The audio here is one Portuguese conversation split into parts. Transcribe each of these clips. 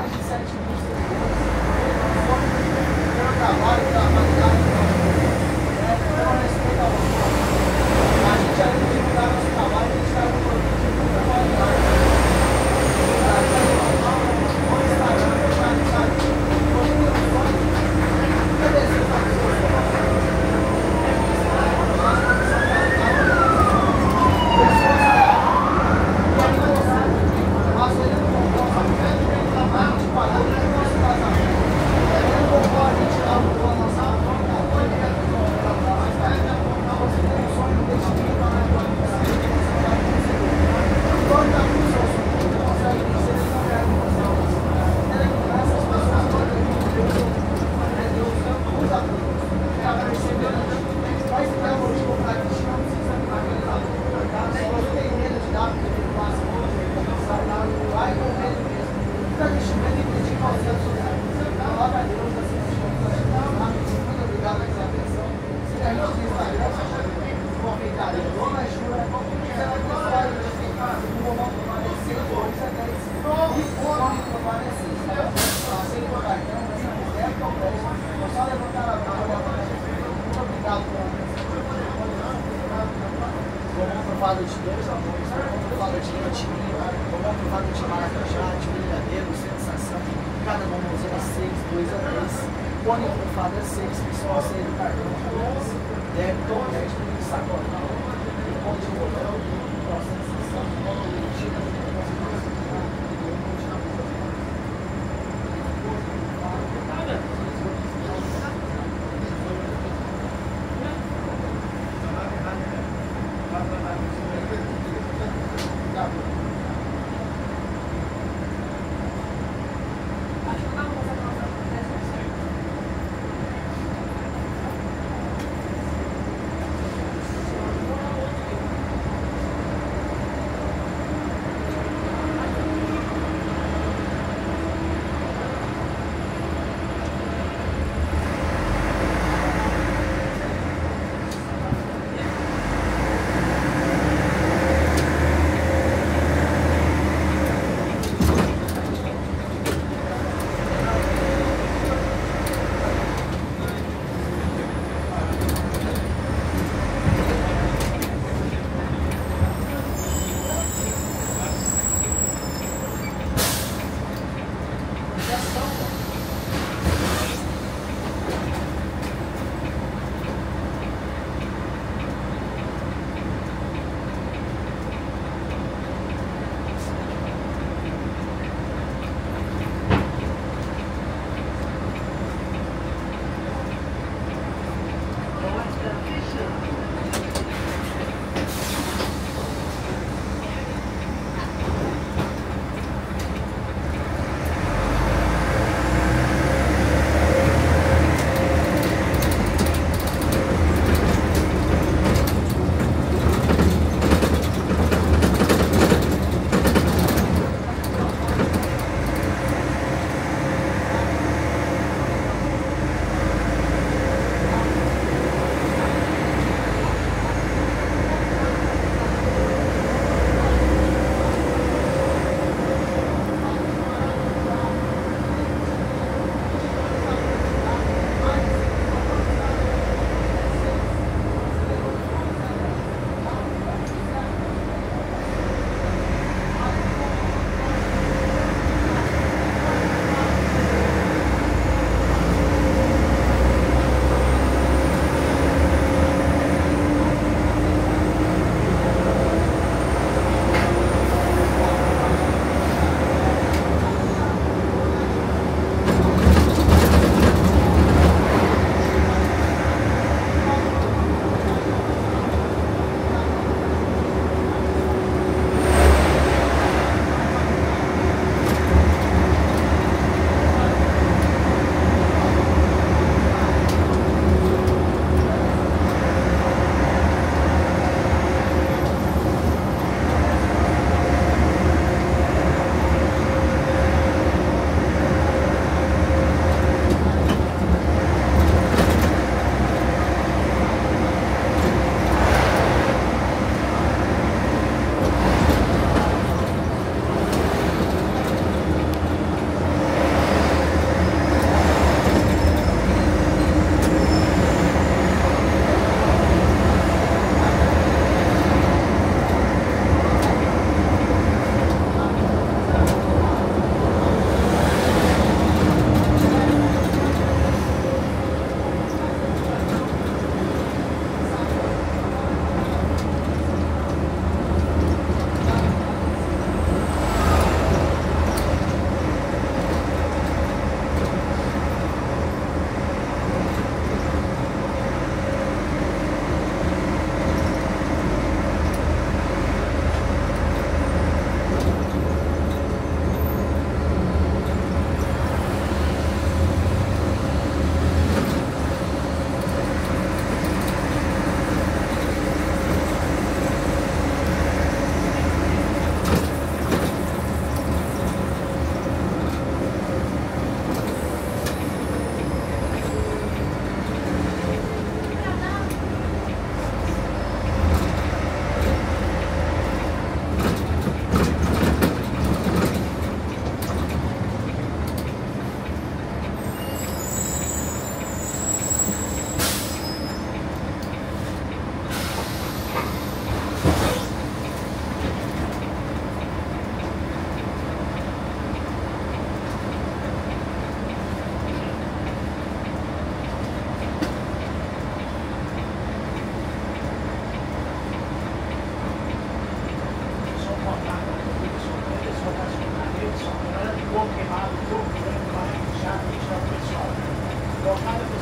mais de 7 mil seguidores.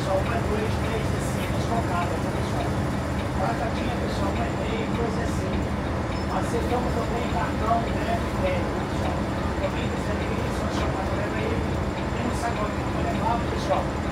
pessoal, uma, dois, três, assim, desfocada, tá, pessoal? Batatinha, pessoal, uma, três, dois, assim. Aceitamos também cartão, né, pessoal? Também recebe isso, a chamada leva aí. Tem um sacote que vai levar, pessoal.